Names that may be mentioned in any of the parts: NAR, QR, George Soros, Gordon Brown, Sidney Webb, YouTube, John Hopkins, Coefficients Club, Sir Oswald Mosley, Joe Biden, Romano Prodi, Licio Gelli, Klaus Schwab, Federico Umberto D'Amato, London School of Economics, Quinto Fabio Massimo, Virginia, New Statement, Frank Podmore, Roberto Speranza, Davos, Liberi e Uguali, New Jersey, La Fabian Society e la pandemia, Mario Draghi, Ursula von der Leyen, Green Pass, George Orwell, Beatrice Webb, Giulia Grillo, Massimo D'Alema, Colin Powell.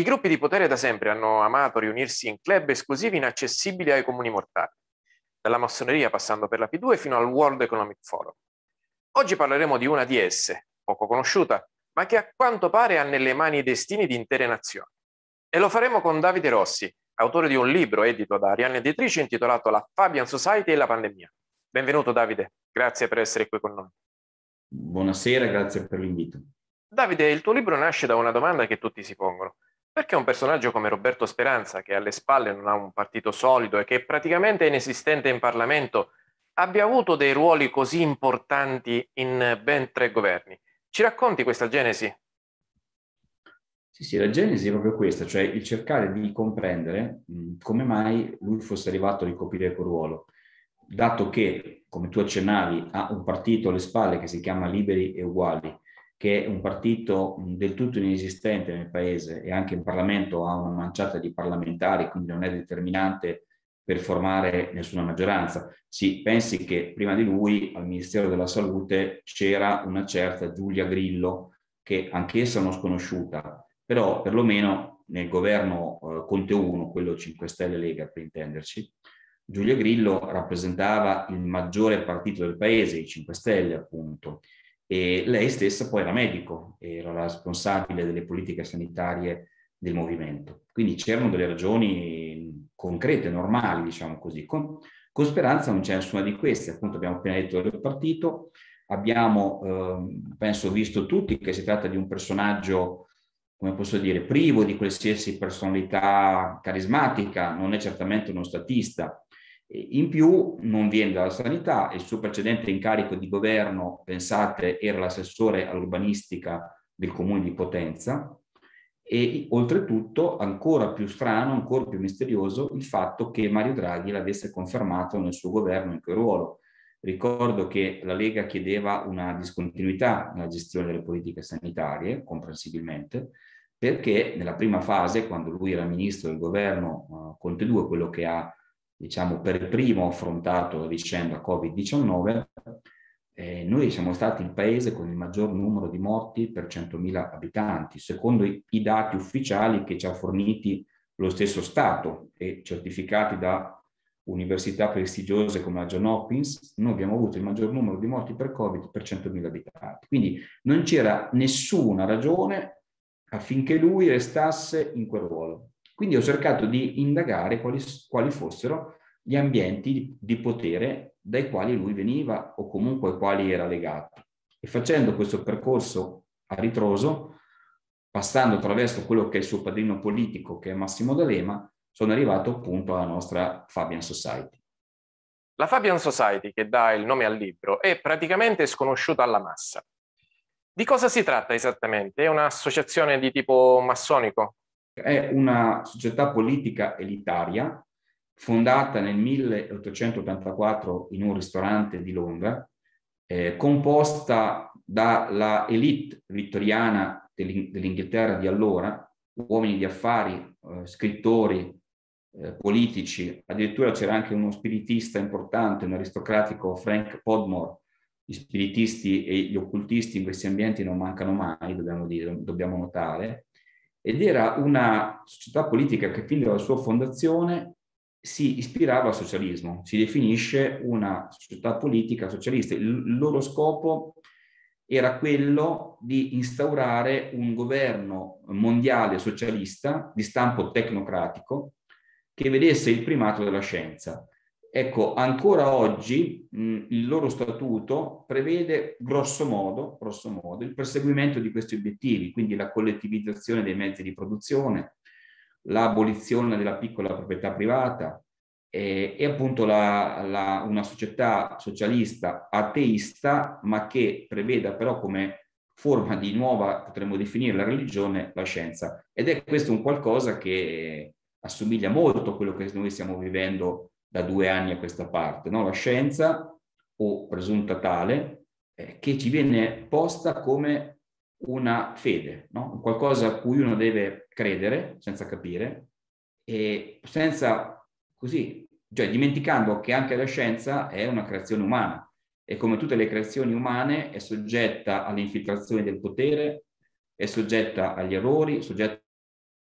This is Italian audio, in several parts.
I gruppi di potere da sempre hanno amato riunirsi in club esclusivi inaccessibili ai comuni mortali, dalla massoneria passando per la P2 fino al World Economic Forum. Oggi parleremo di una di esse, poco conosciuta, ma che a quanto pare ha nelle mani i destini di intere nazioni. E lo faremo con Davide Rossi, autore di un libro edito da Ariane Editrice intitolato La Fabian Society e la pandemia. Benvenuto Davide, grazie per essere qui con noi. Buonasera, grazie per l'invito. Davide, il tuo libro nasce da una domanda che tutti si pongono. Perché un personaggio come Roberto Speranza, che alle spalle non ha un partito solido e che praticamente è inesistente in Parlamento, abbia avuto dei ruoli così importanti in ben 3 governi? Ci racconti questa genesi? Sì, la genesi è proprio questa, cioè il cercare di comprendere come mai lui fosse arrivato a ricoprire quel ruolo, dato che, come tu accennavi, ha un partito alle spalle che si chiama Liberi e Uguali, che è un partito del tutto inesistente nel paese e anche in Parlamento ha una manciata di parlamentari, quindi non è determinante per formare nessuna maggioranza. Si pensi che prima di lui al Ministero della Salute c'era una certa Giulia Grillo, che anch'essa non sconosciuta, però perlomeno nel governo Conte 1, quello 5 Stelle Lega per intenderci, Giulia Grillo rappresentava il maggiore partito del paese, i 5 Stelle appunto, e lei stessa poi era medico, era la responsabile delle politiche sanitarie del movimento. Quindi c'erano delle ragioni concrete, normali, diciamo così. Con Speranza non c'è nessuna di queste, appunto abbiamo appena detto del partito, abbiamo, penso, visto tutti che si tratta di un personaggio, come posso dire, privo di qualsiasi personalità carismatica, non è certamente uno statista. In più non viene dalla sanità, il suo precedente incarico di governo, pensate, era l'assessore all'urbanistica del comune di Potenza e oltretutto, ancora più strano, ancora più misterioso, il fatto che Mario Draghi l'avesse confermato nel suo governo in quel ruolo. Ricordo che la Lega chiedeva una discontinuità nella gestione delle politiche sanitarie, comprensibilmente, perché nella prima fase, quando lui era ministro del governo Conte 2, quello che ha diciamo per primo affrontato la vicenda Covid-19, noi siamo stati il paese con il maggior numero di morti per 100.000 abitanti, secondo i dati ufficiali che ci ha forniti lo stesso Stato e certificati da università prestigiose come la John Hopkins. Noi abbiamo avuto il maggior numero di morti per Covid per 100.000 abitanti. Quindi non c'era nessuna ragione affinché lui restasse in quel ruolo. Quindi ho cercato di indagare quali fossero gli ambienti di potere dai quali lui veniva o comunque ai quali era legato. E facendo questo percorso a ritroso, passando attraverso quello che è il suo padrino politico, che è Massimo D'Alema, sono arrivato appunto alla nostra Fabian Society. La Fabian Society, che dà il nome al libro, è praticamente sconosciuta alla massa. Di cosa si tratta esattamente? È un'associazione di tipo massonico? È una società politica elitaria fondata nel 1884 in un ristorante di Londra, composta dalla elite vittoriana dell'Inghilterra di allora, uomini di affari, scrittori, politici, addirittura c'era anche uno spiritista importante, un aristocratico Frank Podmore. Gli spiritisti e gli occultisti in questi ambienti non mancano mai, dobbiamo notare. Ed era una società politica che fin dalla sua fondazione si ispirava al socialismo, si definisce una società politica socialista. Il loro scopo era quello di instaurare un governo mondiale socialista di stampo tecnocratico che vedesse il primato della scienza. Ecco, ancora oggi il loro statuto prevede grosso modo il perseguimento di questi obiettivi, quindi la collettivizzazione dei mezzi di produzione, l'abolizione della piccola proprietà privata e appunto una società socialista ateista, ma che preveda però come forma di nuova, potremmo definire la religione, la scienza. Ed è questo un qualcosa che assomiglia molto a quello che noi stiamo vivendo da 2 anni a questa parte, no? La scienza, o presunta tale, che ci viene posta come una fede, no? Qualcosa a cui uno deve credere senza capire e senza così, cioè dimenticando che anche la scienza è una creazione umana e come tutte le creazioni umane è soggetta alle infiltrazioni del potere, è soggetta agli errori, soggetta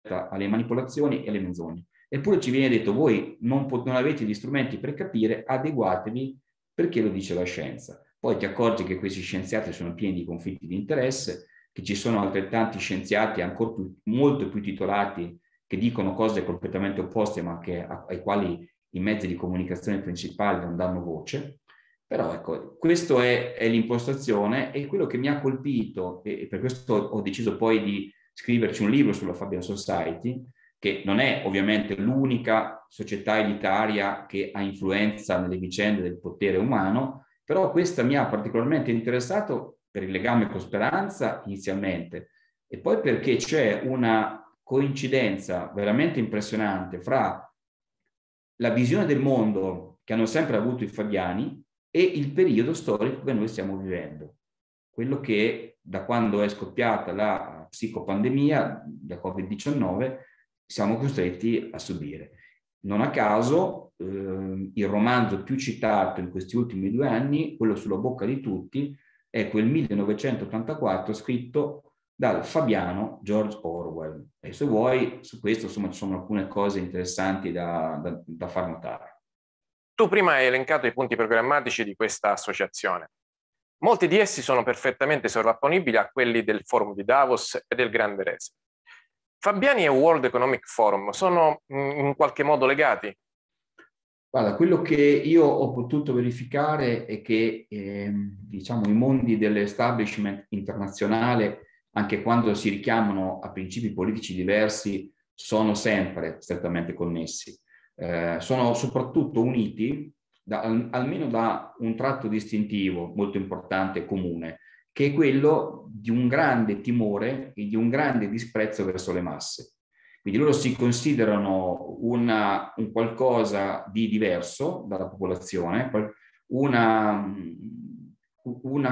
aperta alle manipolazioni e alle menzogne. Eppure ci viene detto: voi non avete gli strumenti per capire, adeguatevi perché lo dice la scienza. Poi ti accorgi che questi scienziati sono pieni di conflitti di interesse, che ci sono altrettanti scienziati ancora molto più titolati che dicono cose completamente opposte, ma ai quali i mezzi di comunicazione principali non danno voce. Però ecco, questa è l'impostazione, e quello che mi ha colpito, e per questo ho deciso poi di scriverci un libro sulla Fabian Society, che non è ovviamente l'unica società elitaria che ha influenza nelle vicende del potere umano, però questa mi ha particolarmente interessato per il legame con Speranza inizialmente, e poi perché c'è una coincidenza veramente impressionante fra la visione del mondo che hanno sempre avuto i fabiani e il periodo storico che noi stiamo vivendo. Quello che da quando è scoppiata la psicopandemia, da Covid-19, siamo costretti a subire. Non a caso il romanzo più citato in questi ultimi 2 anni, quello sulla bocca di tutti, è quel 1984 scritto dal fabiano George Orwell. E se vuoi, su questo insomma ci sono alcune cose interessanti da far notare. Tu prima hai elencato i punti programmatici di questa associazione. Molti di essi sono perfettamente sovrapponibili a quelli del Forum di Davos e del Grande Reset. Fabiani e World Economic Forum sono in qualche modo legati? Guarda, quello che io ho potuto verificare è che diciamo, i mondi dell'establishment internazionale, anche quando si richiamano a principi politici diversi, sono sempre strettamente connessi. Sono soprattutto uniti almeno da un tratto distintivo molto importante e comune, che è quello di un grande timore e di un grande disprezzo verso le masse. Quindi loro si considerano un qualcosa di diverso dalla popolazione, una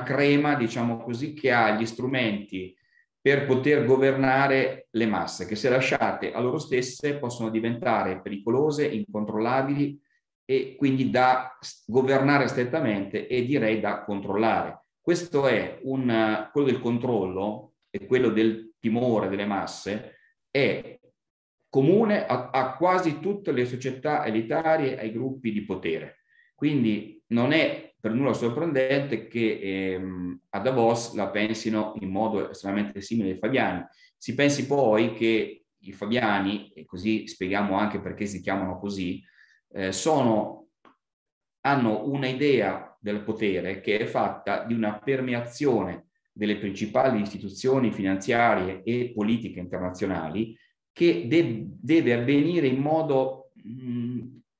crema, diciamo così, che ha gli strumenti per poter governare le masse, che se lasciate a loro stesse possono diventare pericolose, incontrollabili e quindi da governare strettamente e direi da controllare. Questo è quello del controllo e quello del timore delle masse è comune a quasi tutte le società elitarie, ai gruppi di potere. Quindi non è per nulla sorprendente che a Davos la pensino in modo estremamente simile ai fabiani. Si pensi poi che i fabiani, e così spieghiamo anche perché si chiamano così, hanno un'idea del potere che è fatta di una permeazione delle principali istituzioni finanziarie e politiche internazionali che deve avvenire in modo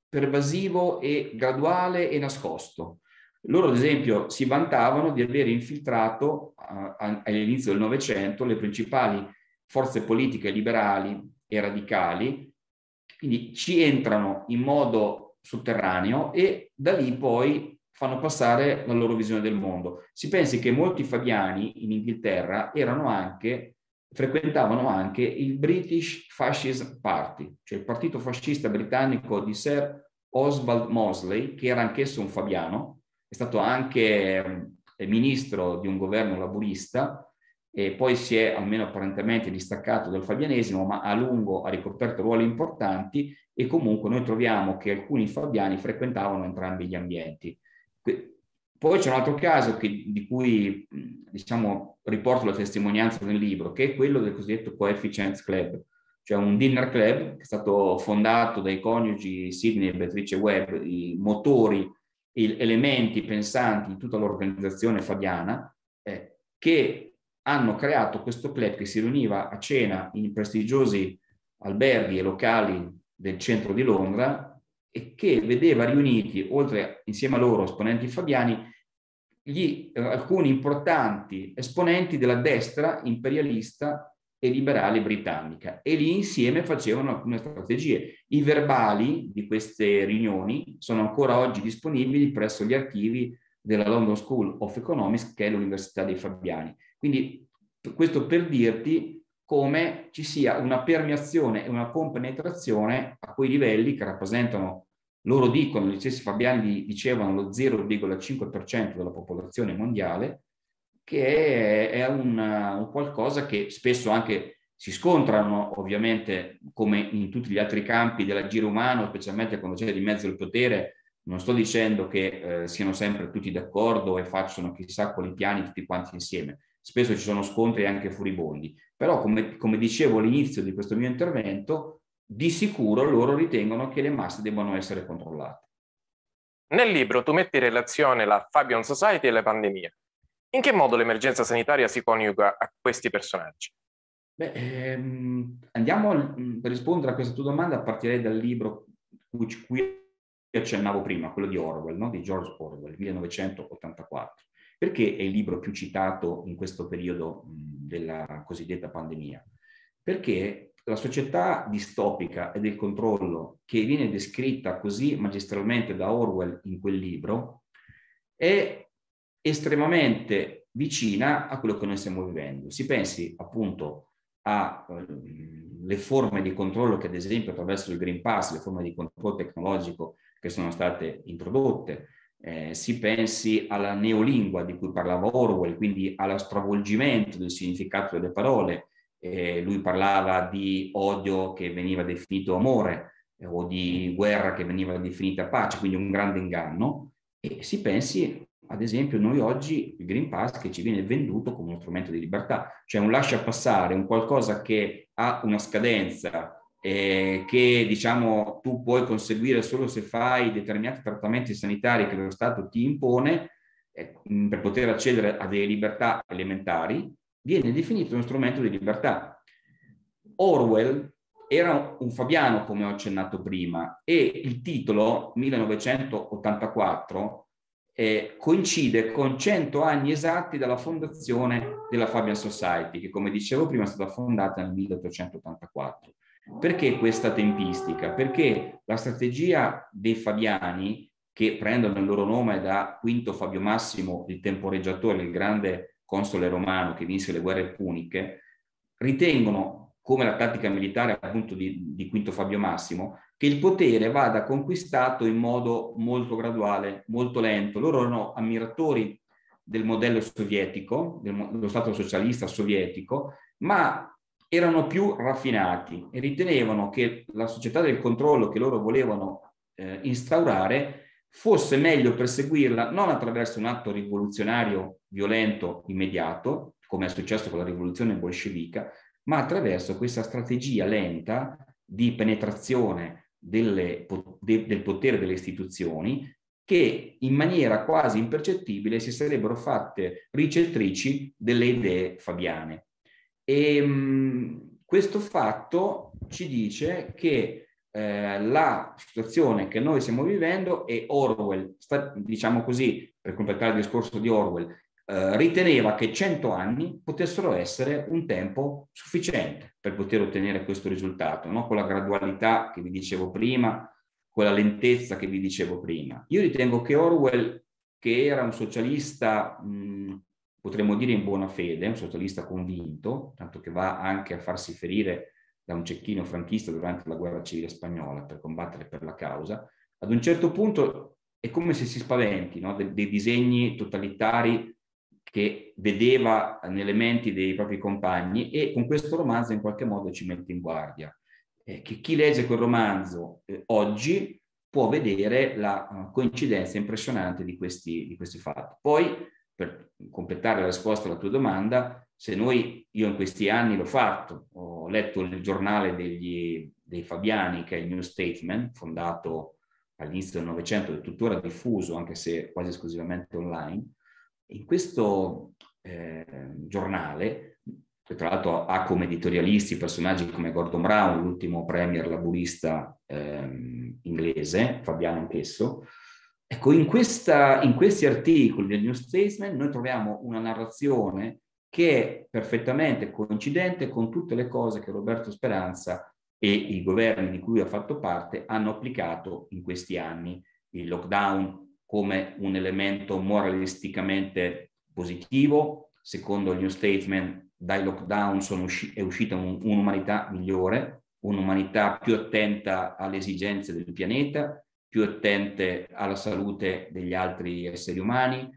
pervasivo e graduale e nascosto. Loro, ad esempio, si vantavano di aver infiltrato all'inizio del Novecento le principali forze politiche liberali e radicali, quindi ci entrano in modo sotterraneo e da lì poi fanno passare la loro visione del mondo. Si pensi che molti fabiani in Inghilterra frequentavano anche il British Fascist Party, cioè il partito fascista britannico di Sir Oswald Mosley, che era anch'esso un fabiano, è stato anche ministro di un governo laburista e poi si è, almeno apparentemente, distaccato dal fabianesimo, ma a lungo ha ricoperto ruoli importanti e comunque noi troviamo che alcuni fabiani frequentavano entrambi gli ambienti. Poi c'è un altro caso di cui, diciamo, riporto la testimonianza nel libro, che è quello del cosiddetto Coefficients Club, cioè un dinner club che è stato fondato dai coniugi Sidney e Beatrice Webb, i motori, gli elementi pensanti di tutta l'organizzazione fabiana, che hanno creato questo club che si riuniva a cena in prestigiosi alberghi e locali del centro di Londra, e che vedeva riuniti, insieme a loro, esponenti fabiani, alcuni importanti esponenti della destra imperialista e liberale britannica. E lì insieme facevano alcune strategie. I verbali di queste riunioni sono ancora oggi disponibili presso gli archivi della London School of Economics, che è l'università dei fabiani. Quindi questo per dirti come ci sia una permeazione e una compenetrazione a quei livelli che rappresentano, loro dicono, gli stessi fabiani dicevano, lo 0,5% della popolazione mondiale, che è un qualcosa che spesso anche si scontrano ovviamente, come in tutti gli altri campi dell'agire umano, specialmente quando c'è di mezzo il potere. Non sto dicendo che siano sempre tutti d'accordo e facciano chissà quali piani tutti quanti insieme. Spesso ci sono scontri anche furibondi. Però, come dicevo all'inizio di questo mio intervento, di sicuro loro ritengono che le masse debbano essere controllate. Nel libro tu metti in relazione la Fabian Society e la pandemia. In che modo l'emergenza sanitaria si coniuga a questi personaggi? Beh, andiamo per rispondere a questa tua domanda, partirei dal libro cui accennavo prima, quello di Orwell, no? Di George Orwell, 1984. Perché è il libro più citato in questo periodo della cosiddetta pandemia? Perché la società distopica e del controllo che viene descritta così magistralmente da Orwell in quel libro è estremamente vicina a quello che noi stiamo vivendo. Si pensi appunto alle forme di controllo che, ad esempio, attraverso il Green Pass, le forme di controllo tecnologico che sono state introdotte, si pensi alla neolingua di cui parlava Orwell, quindi allo stravolgimento del significato delle parole. Lui parlava di odio che veniva definito amore o di guerra che veniva definita pace, quindi un grande inganno. E si pensi, ad esempio, noi oggi il Green Pass che ci viene venduto come uno strumento di libertà, cioè un lascia passare, un qualcosa che ha una scadenza, che diciamo tu puoi conseguire solo se fai determinati trattamenti sanitari che lo Stato ti impone per poter accedere a delle libertà elementari. Viene definito uno strumento di libertà. Orwell era un fabiano, come ho accennato prima, e il titolo 1984 coincide con 100 anni esatti dalla fondazione della Fabian Society, che, come dicevo prima, è stata fondata nel 1884. Perché questa tempistica? Perché la strategia dei fabiani, che prendono il loro nome da Quinto Fabio Massimo, il temporeggiatore, il grande console romano che vinse le guerre puniche, ritengono, come la tattica militare appunto di Quinto Fabio Massimo, che il potere vada conquistato in modo molto graduale, molto lento. Loro erano ammiratori del modello sovietico, dello Stato socialista sovietico, ma erano più raffinati e ritenevano che la società del controllo che loro volevano instaurare fosse meglio perseguirla non attraverso un atto rivoluzionario violento immediato, come è successo con la rivoluzione bolscevica, ma attraverso questa strategia lenta di penetrazione del potere delle istituzioni, che in maniera quasi impercettibile si sarebbero fatte ricettrici delle idee fabiane. E questo fatto ci dice che la situazione che noi stiamo vivendo, e Orwell, diciamo così, per completare il discorso di Orwell, riteneva che 100 anni potessero essere un tempo sufficiente per poter ottenere questo risultato, no? Con la gradualità che vi dicevo prima, con la lentezza che vi dicevo prima. Io ritengo che Orwell, che era un socialista, potremmo dire in buona fede, un socialista convinto, tanto che va anche a farsi ferire da un cecchino franchista durante la guerra civile spagnola per combattere per la causa, ad un certo punto è come se si spaventi, no? dei disegni totalitari che vedeva nelle menti dei propri compagni, e con questo romanzo in qualche modo ci mette in guardia. Che chi legge quel romanzo oggi può vedere la coincidenza impressionante di questi fatti. Poi, per completare la risposta alla tua domanda, io in questi anni l'ho fatto, ho letto il giornale dei Fabiani, che è il New Statement, fondato all'inizio del Novecento e tuttora diffuso, anche se quasi esclusivamente online. In questo giornale, che tra l'altro ha come editorialisti personaggi come Gordon Brown, l'ultimo premier laburista inglese, fabiano anch'esso. Ecco, in questi articoli del New Statement noi troviamo una narrazione che è perfettamente coincidente con tutte le cose che Roberto Speranza e i governi di cui ha fatto parte hanno applicato in questi anni. Il lockdown come un elemento moralisticamente positivo. Secondo il New Statement, dai lockdown è uscita un'umanità migliore, un'umanità più attenta alle esigenze del pianeta, più attente alla salute degli altri esseri umani,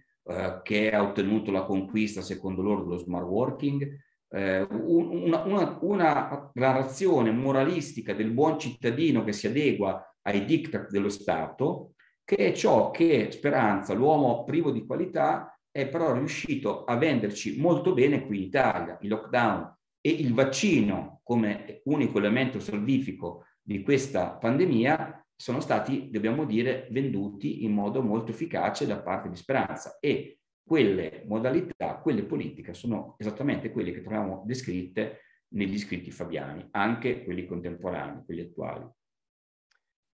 che ha ottenuto la conquista, secondo loro, dello smart working, una narrazione moralistica del buon cittadino che si adegua ai diktat dello Stato, che è ciò che Speranza, l'uomo privo di qualità, è però riuscito a venderci molto bene qui in Italia. Il lockdown e il vaccino come unico elemento salvifico di questa pandemia sono stati, dobbiamo dire, venduti in modo molto efficace da parte di Speranza, e quelle modalità, quelle politiche sono esattamente quelle che troviamo descritte negli scritti fabiani, anche quelli contemporanei, quelli attuali.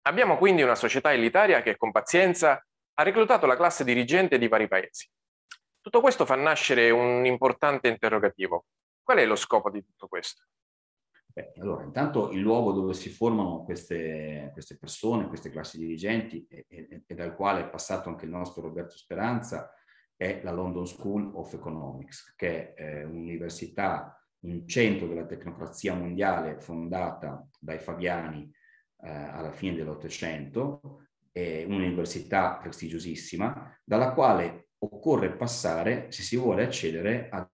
Abbiamo quindi una società elitaria che con pazienza ha reclutato la classe dirigente di vari paesi. Tutto questo fa nascere un importante interrogativo. Qual è lo scopo di tutto questo? Beh, allora, intanto il luogo dove si formano queste persone, queste classi dirigenti, e dal quale è passato anche il nostro Roberto Speranza, è la London School of Economics, che è un'università, un centro della tecnocrazia mondiale fondata dai fabiani alla fine dell'Ottocento, è un'università prestigiosissima, dalla quale occorre passare se si vuole accedere a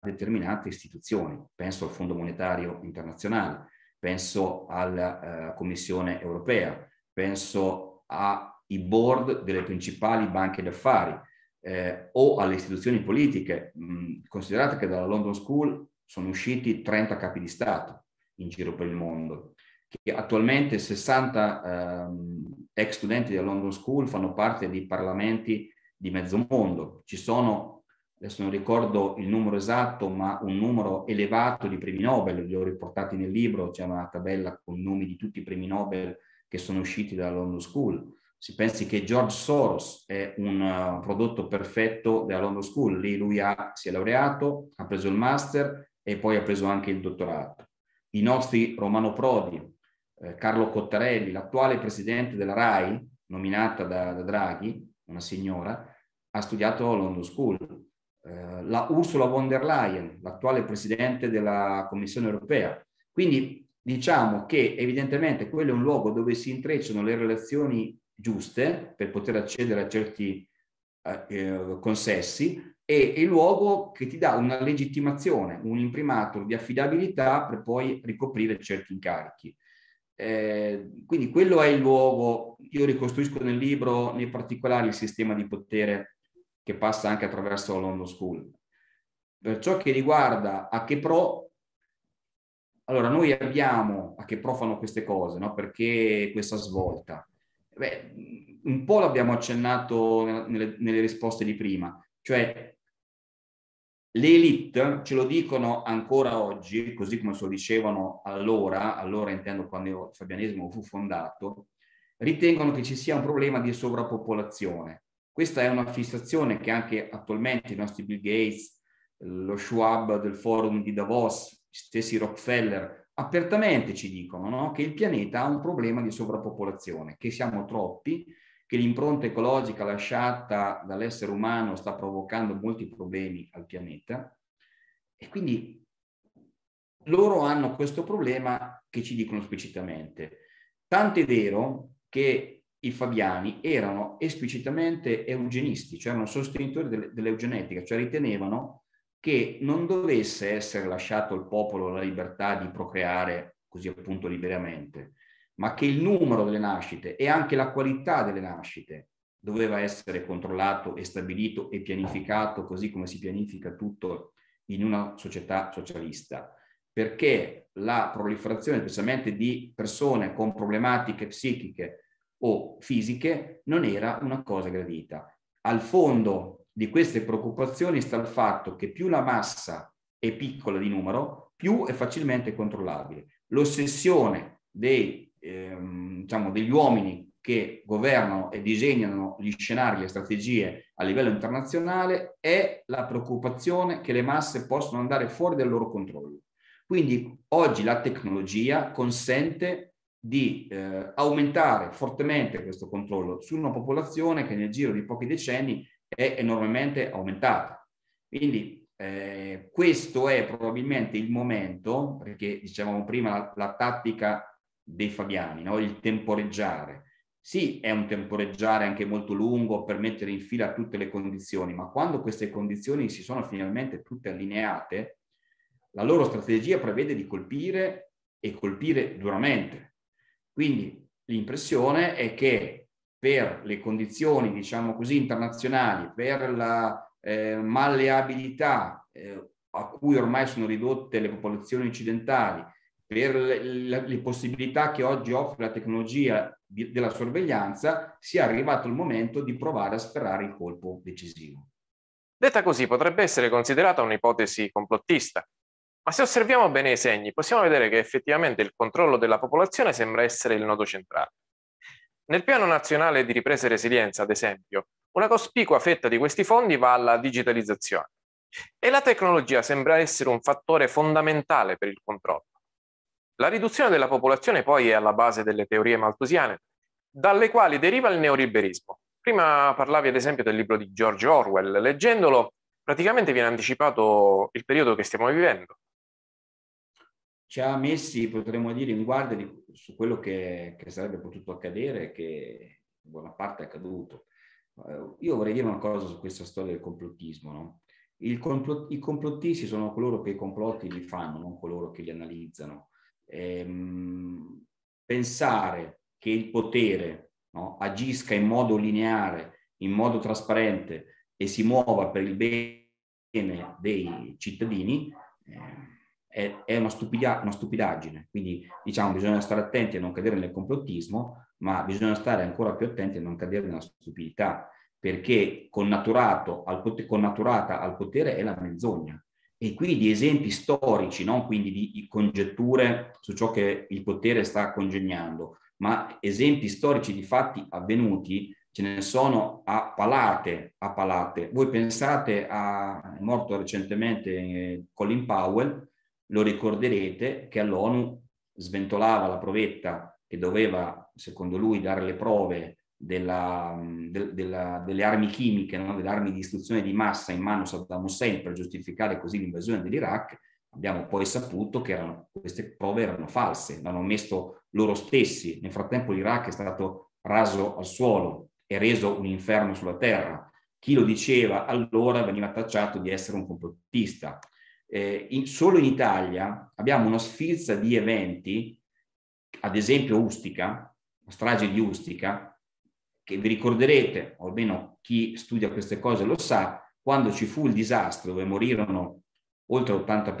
determinate istituzioni. Penso al Fondo Monetario Internazionale, penso alla Commissione Europea, penso ai board delle principali banche d'affari o alle istituzioni politiche. Considerate che dalla London School sono usciti 30 capi di Stato in giro per il mondo, che attualmente 60 ex studenti della London School fanno parte di parlamenti di mezzo mondo. Ci sono, adesso non ricordo il numero esatto, ma un numero elevato di premi Nobel, li ho riportati nel libro, c'è una tabella con i nomi di tutti i premi Nobel che sono usciti dalla London School. Si pensi che George Soros è un prodotto perfetto della London School, lì lui si è laureato, ha preso il master e poi ha preso anche il dottorato. I nostri Romano Prodi, Carlo Cottarelli, l'attuale presidente della RAI, nominata da Draghi, una signora, ha studiato alla London School. La Ursula von der Leyen, l'attuale presidente della Commissione Europea. Quindi diciamo che evidentemente quello è un luogo dove si intrecciano le relazioni giuste per poter accedere a certi consessi, e è il luogo che ti dà una legittimazione, un imprimatur di affidabilità per poi ricoprire certi incarichi. Quindi quello è il luogo. Io ricostruisco nel libro nei particolari il sistema di potere che passa anche attraverso la London School. Per ciò che riguarda a che pro, allora noi abbiamo a che pro fanno queste cose, no? Perché questa svolta? Beh, un po' l'abbiamo accennato nelle risposte di prima, cioè le elite ce lo dicono ancora oggi, così come se lo dicevano allora intendo quando il fabianesimo fu fondato, ritengono che ci sia un problema di sovrappopolazione. Questa è una fissazione che anche attualmente i nostri Bill Gates, lo Schwab del forum di Davos, gli stessi Rockefeller, apertamente ci dicono, no? Che il pianeta ha un problema di sovrappopolazione, che siamo troppi, che l'impronta ecologica lasciata dall'essere umano sta provocando molti problemi al pianeta, e quindi loro hanno questo problema che ci dicono esplicitamente. Tant'è vero che i fabiani erano esplicitamente eugenisti, cioè erano sostenitori dell'eugenetica, cioè ritenevano che non dovesse essere lasciato al popolo la libertà di procreare così appunto liberamente, ma che il numero delle nascite e anche la qualità delle nascite doveva essere controllato e stabilito e pianificato, così come si pianifica tutto in una società socialista, perché la proliferazione specialmente di persone con problematiche psichiche o fisiche non era una cosa gradita. Al fondo di queste preoccupazioni sta il fatto che più la massa è piccola di numero, più è facilmente controllabile. L'ossessione degli uomini che governano e disegnano gli scenari, le strategie a livello internazionale è la preoccupazione che le masse possono andare fuori dal loro controllo. Quindi oggi la tecnologia consente di aumentare fortemente questo controllo su una popolazione che nel giro di pochi decenni è enormemente aumentata. Quindi questo è probabilmente il momento, perché dicevamo prima la tattica dei fabiani, no? Il temporeggiare. Sì, è un temporeggiare anche molto lungo per mettere in fila tutte le condizioni, ma quando queste condizioni si sono finalmente tutte allineate, La loro strategia prevede di colpire e colpire duramente. Quindi l'impressione è che per le condizioni, diciamo così, internazionali, per la malleabilità a cui ormai sono ridotte le popolazioni occidentali, per le possibilità che oggi offre la tecnologia della sorveglianza, sia arrivato il momento di provare a sferrare il colpo decisivo. Detta così potrebbe essere considerata un'ipotesi complottista, ma se osserviamo bene i segni possiamo vedere che effettivamente il controllo della popolazione sembra essere il nodo centrale. Nel piano nazionale di ripresa e resilienza, ad esempio, una cospicua fetta di questi fondi va alla digitalizzazione e la tecnologia sembra essere un fattore fondamentale per il controllo. La riduzione della popolazione poi è alla base delle teorie maltusiane, dalle quali deriva il neoliberismo. Prima parlavi ad esempio del libro di George Orwell, leggendolo praticamente viene anticipato il periodo che stiamo vivendo. Ci ha messi, potremmo dire, in guardia su quello che sarebbe potuto accadere, che in buona parte è accaduto. Io vorrei dire una cosa su questa storia del complottismo, no? I complottisti sono coloro che i complotti li fanno, non coloro che li analizzano. Pensare che il potere, no, agisca in modo lineare, in modo trasparente e si muova per il bene dei cittadini è una stupidaggine. Quindi diciamo bisogna stare attenti a non cadere nel complottismo, ma bisogna stare ancora più attenti a non cadere nella stupidità, perché connaturata al potere è la menzogna. E qui di esempi storici, non quindi di congetture su ciò che il potere sta congegnando, ma esempi storici di fatti avvenuti ce ne sono a palate, a palate. Voi pensate è morto recentemente Colin Powell, lo ricorderete, che all'ONU sventolava la provetta che doveva, secondo lui, dare le prove delle armi chimiche, no? Delle armi di distruzione di massa in mano a Saddam Hussein per giustificare così l'invasione dell'Iraq. Abbiamo poi saputo che queste prove erano false, l'hanno messo loro stessi. Nel frattempo l'Iraq è stato raso al suolo e reso un inferno sulla terra. Chi lo diceva allora veniva tacciato di essere un complottista. Solo in Italia abbiamo una sfilza di eventi, ad esempio Ustica, la strage di Ustica, che vi ricorderete, o almeno chi studia queste cose lo sa, quando ci fu il disastro dove morirono oltre 80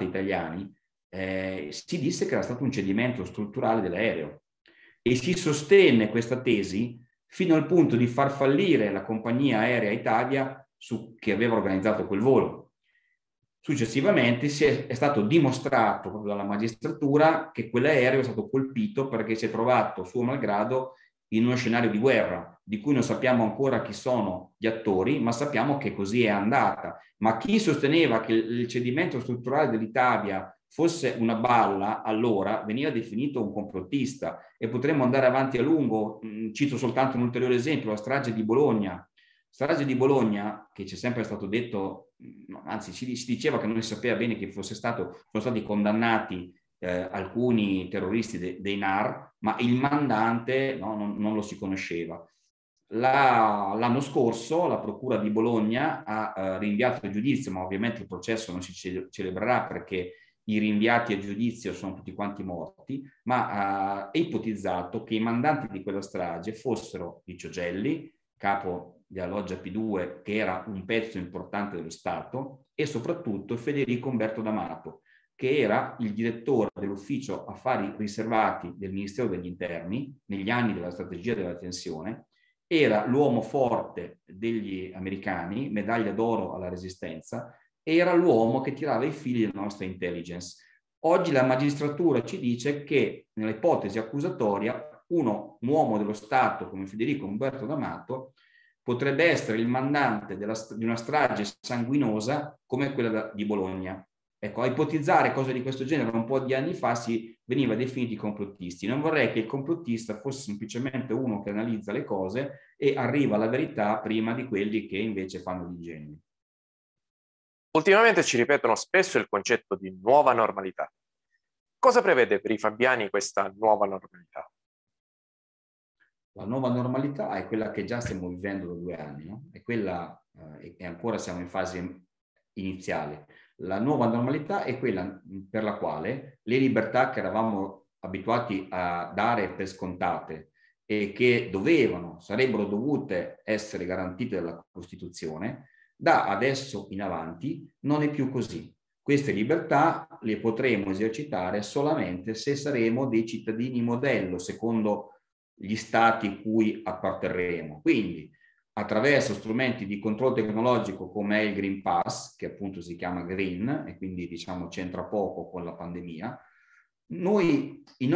italiani, si disse che era stato un cedimento strutturale dell'aereo e si sostenne questa tesi fino al punto di far fallire la compagnia aerea Italia che aveva organizzato quel volo. Successivamente è stato dimostrato proprio dalla magistratura che quell'aereo è stato colpito perché si è trovato, suo malgrado, in uno scenario di guerra, di cui non sappiamo ancora chi sono gli attori, ma sappiamo che così è andata. Ma chi sosteneva che il cedimento strutturale dell'Italia fosse una balla, allora veniva definito un complottista, e potremmo andare avanti a lungo. Cito soltanto un ulteriore esempio, la strage di Bologna. La strage di Bologna, che ci è sempre stato detto, anzi si diceva che non si sapeva bene che sono stati condannati alcuni terroristi dei NAR, ma il mandante, no, non lo si conosceva. L'anno scorso la Procura di Bologna ha rinviato il giudizio, ma ovviamente il processo non si celebrerà perché i rinviati a giudizio sono tutti quanti morti, ma ha ipotizzato che i mandanti di quella strage fossero Licio Gelli, capo della loggia P2, che era un pezzo importante dello Stato, e soprattutto Federico Umberto D'Amato, che era il direttore dell'ufficio affari riservati del Ministero degli Interni negli anni della strategia della tensione, era l'uomo forte degli americani, medaglia d'oro alla resistenza, era l'uomo che tirava i fili della nostra intelligence. Oggi la magistratura ci dice che nell'ipotesi accusatoria un uomo dello Stato come Federico Umberto D'Amato potrebbe essere il mandante di una strage sanguinosa come quella di Bologna. Ecco, a ipotizzare cose di questo genere un po' di anni fa si veniva definiti complottisti. Non vorrei che il complottista fosse semplicemente uno che analizza le cose e arriva alla verità prima di quelli che invece fanno gli ingegni. Ultimamente ci ripetono spesso il concetto di nuova normalità. Cosa prevede per i fabiani questa nuova normalità? La nuova normalità è quella che già stiamo vivendo da 2 anni, no? È quella, e ancora siamo in fase iniziale. la nuova normalità è quella per la quale le libertà che eravamo abituati a dare per scontate e che sarebbero dovute essere garantite dalla Costituzione, da adesso in avanti non è più così. Queste libertà le potremo esercitare solamente se saremo dei cittadini modello secondo gli stati cui apparterremo. Quindi attraverso strumenti di controllo tecnologico come il Green Pass, che appunto si chiama Green e quindi diciamo c'entra poco con la pandemia, noi, le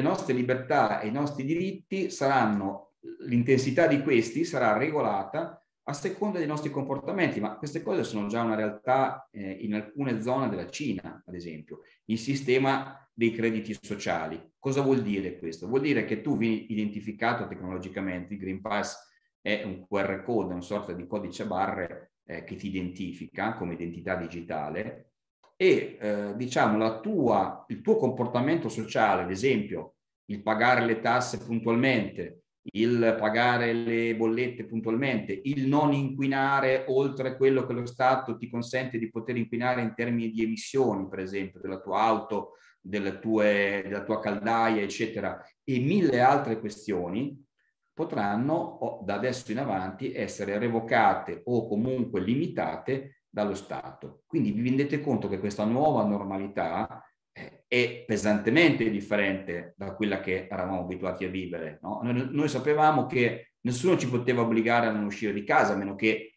nostre libertà e i nostri diritti saranno, l'intensità di questi sarà regolata a seconda dei nostri comportamenti, ma queste cose sono già una realtà in alcune zone della Cina, ad esempio. Il sistema dei crediti sociali. Cosa vuol dire questo? Vuol dire che tu vieni identificato tecnologicamente, il Green Pass è un QR code, è una sorta di codice a barre che ti identifica come identità digitale e diciamo il tuo comportamento sociale, ad esempio il pagare le tasse puntualmente, il pagare le bollette puntualmente, il non inquinare oltre quello che lo Stato ti consente di poter inquinare in termini di emissioni, per esempio, della tua auto, della tua caldaia, eccetera, e mille altre questioni potranno da adesso in avanti essere revocate o comunque limitate dallo Stato. Quindi vi rendete conto che questa nuova normalità è pesantemente differente da quella che eravamo abituati a vivere, no? Noi sapevamo che nessuno ci poteva obbligare a non uscire di casa, a meno che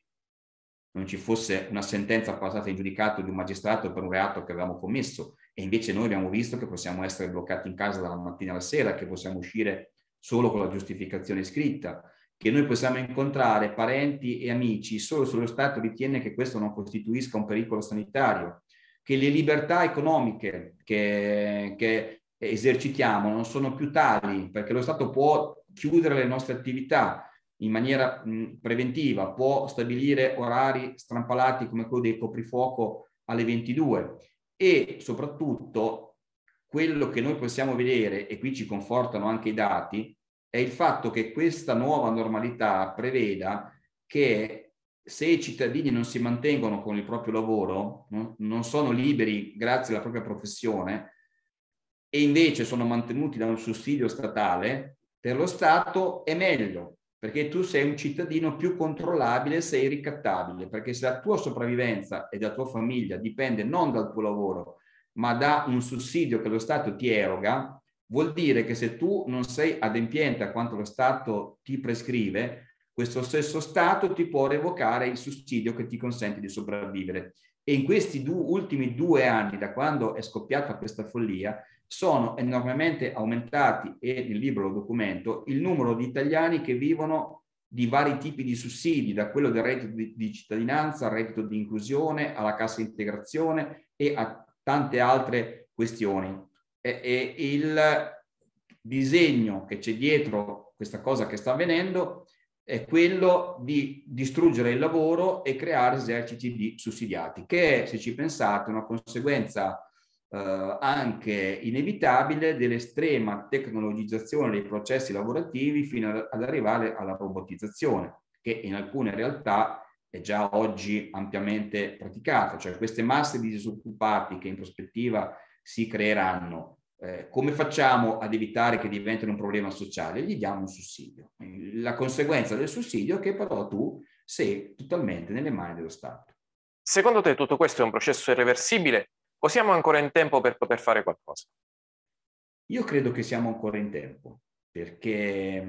non ci fosse una sentenza passata in giudicato di un magistrato per un reato che avevamo commesso, e invece noi abbiamo visto che possiamo essere bloccati in casa dalla mattina alla sera, che possiamo uscire solo con la giustificazione scritta, che noi possiamo incontrare parenti e amici solo se lo Stato ritiene che questo non costituisca un pericolo sanitario, che le libertà economiche che esercitiamo non sono più tali, perché lo Stato può chiudere le nostre attività in maniera preventiva, può stabilire orari strampalati come quello del coprifuoco alle 22, e soprattutto quello che noi possiamo vedere, e qui ci confortano anche i dati, è il fatto che questa nuova normalità preveda che se i cittadini non si mantengono con il proprio lavoro, non sono liberi grazie alla propria professione e invece sono mantenuti da un sussidio statale, per lo Stato è meglio, perché tu sei un cittadino più controllabile, sei ricattabile, perché se la tua sopravvivenza e la tua famiglia dipende non dal tuo lavoro, ma da un sussidio che lo Stato ti eroga, vuol dire che se tu non sei adempiente a quanto lo Stato ti prescrive, questo stesso Stato ti può revocare il sussidio che ti consente di sopravvivere. E in questi ultimi 2 anni, da quando è scoppiata questa follia, sono enormemente aumentati, e il libro lo documento, il numero di italiani che vivono di vari tipi di sussidi, da quello del reddito di cittadinanza, al reddito di inclusione, alla cassa integrazione e a tante altre questioni. E il disegno che c'è dietro questa cosa che sta avvenendo è quello di distruggere il lavoro e creare eserciti di sussidiati, che è, se ci pensate, una conseguenza anche inevitabile dell'estrema tecnologizzazione dei processi lavorativi fino ad arrivare alla robotizzazione, che in alcune realtà è già oggi ampiamente praticata. Cioè queste masse di disoccupati che in prospettiva si creeranno, come facciamo ad evitare che diventino un problema sociale? Gli diamo un sussidio. La conseguenza del sussidio è che però tu sei totalmente nelle mani dello Stato. Secondo te tutto questo è un processo irreversibile o siamo ancora in tempo per poter fare qualcosa? Io credo che siamo ancora in tempo, perché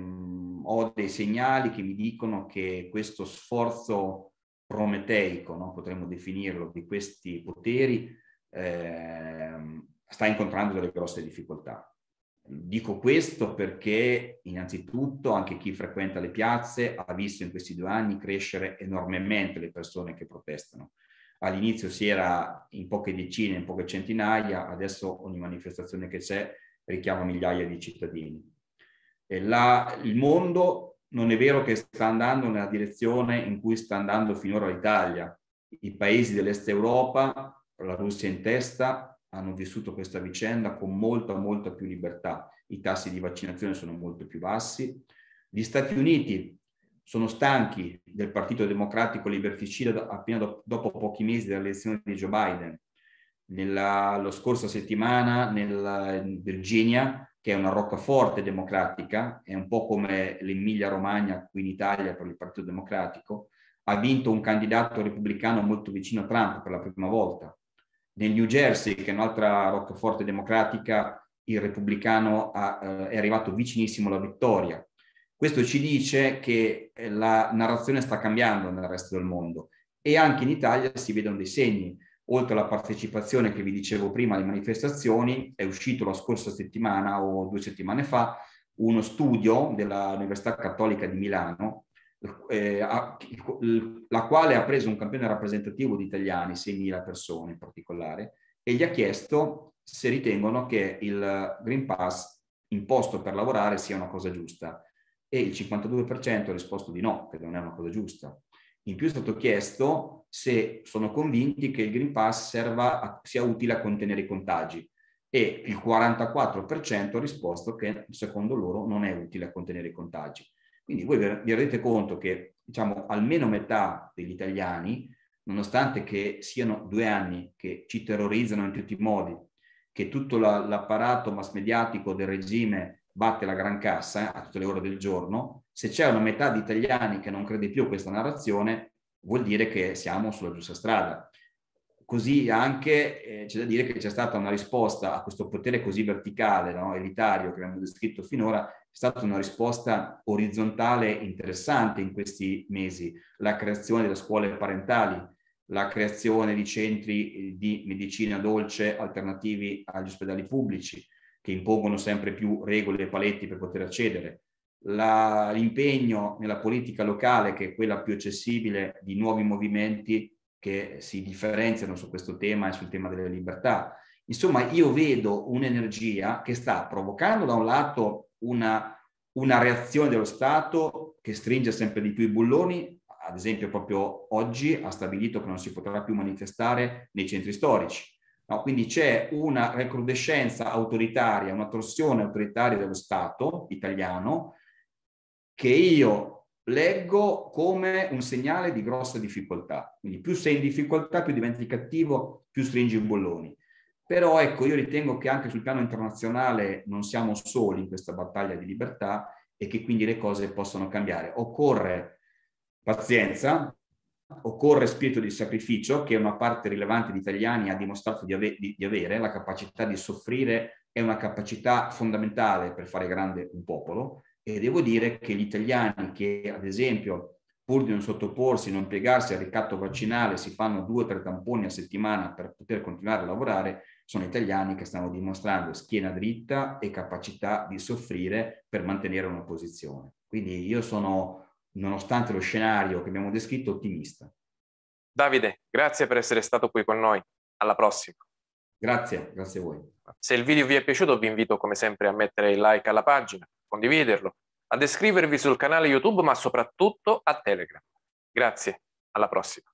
ho dei segnali che mi dicono che questo sforzo prometeico, no, potremmo definirlo, di questi poteri sta incontrando delle grosse difficoltà. Dico questo perché innanzitutto anche chi frequenta le piazze ha visto in questi 2 anni crescere enormemente le persone che protestano. All'inizio si era in poche decine, in poche centinaia, adesso ogni manifestazione che c'è richiama migliaia di cittadini. Il mondo non è vero che sta andando nella direzione in cui sta andando finora l'Italia. I paesi dell'est Europa, la Russia in testa, hanno vissuto questa vicenda con molta, molta più libertà. I tassi di vaccinazione sono molto più bassi. Gli Stati Uniti sono stanchi del Partito Democratico liberticida appena dopo pochi mesi dall'elezione di Joe Biden. La scorsa settimana nella Virginia, che è una roccaforte democratica, è un po' come l'Emilia Romagna qui in Italia per il Partito Democratico, ha vinto un candidato repubblicano molto vicino a Trump per la prima volta. Nel New Jersey, che è un'altra roccaforte democratica, il repubblicano è arrivato vicinissimo alla vittoria. Questo ci dice che la narrazione sta cambiando nel resto del mondo e anche in Italia si vedono dei segni. Oltre alla partecipazione che vi dicevo prima alle manifestazioni, è uscito la scorsa settimana o 2 settimane fa uno studio dell'Università Cattolica di Milano, la quale ha preso un campione rappresentativo di italiani, 6.000 persone in particolare, e gli ha chiesto se ritengono che il Green Pass imposto per lavorare sia una cosa giusta. E il 52% ha risposto di no, che non è una cosa giusta. In più è stato chiesto se sono convinti che il Green Pass sia utile a contenere i contagi e il 44% ha risposto che secondo loro non è utile a contenere i contagi. Quindi voi vi rendete conto che, diciamo, almeno metà degli italiani, nonostante che siano 2 anni che ci terrorizzano in tutti i modi, che tutto l'apparato mass mediatico del regime batte la gran cassa a tutte le ore del giorno, se c'è una metà di italiani che non crede più a questa narrazione, vuol dire che siamo sulla giusta strada. Così anche c'è da dire che c'è stata una risposta a questo potere così verticale, no, elitario, che abbiamo descritto finora, è stata una risposta orizzontale interessante in questi mesi. La creazione delle scuole parentali, la creazione di centri di medicina dolce alternativi agli ospedali pubblici, che impongono sempre più regole e paletti per poter accedere, l'impegno nella politica locale, che è quella più accessibile, di nuovi movimenti che si differenziano su questo tema e sul tema delle libertà. Insomma, io vedo un'energia che sta provocando da un lato una reazione dello Stato che stringe sempre di più i bulloni. Ad esempio, proprio oggi ha stabilito che non si potrà più manifestare nei centri storici. No? Quindi c'è una recrudescenza autoritaria, una torsione autoritaria dello Stato italiano, che io leggo come un segnale di grossa difficoltà. Quindi più sei in difficoltà, più diventi cattivo, più stringi i bolloni. Però ecco, io ritengo che anche sul piano internazionale non siamo soli in questa battaglia di libertà e che quindi le cose possono cambiare. Occorre pazienza, occorre spirito di sacrificio, che una parte rilevante di italiani ha dimostrato di avere. La capacità di soffrire è una capacità fondamentale per fare grande un popolo. E devo dire che gli italiani che, ad esempio, pur di non sottoporsi, non piegarsi al ricatto vaccinale, si fanno 2 o 3 tamponi a settimana per poter continuare a lavorare, sono italiani che stanno dimostrando schiena dritta e capacità di soffrire per mantenere una posizione. Quindi io sono, nonostante lo scenario che abbiamo descritto, ottimista. Davide, grazie per essere stato qui con noi. Alla prossima. Grazie, grazie a voi. Se il video vi è piaciuto, vi invito come sempre a mettere il like alla pagina, condividerlo, ad iscrivervi sul canale YouTube, ma soprattutto a Telegram. Grazie, alla prossima.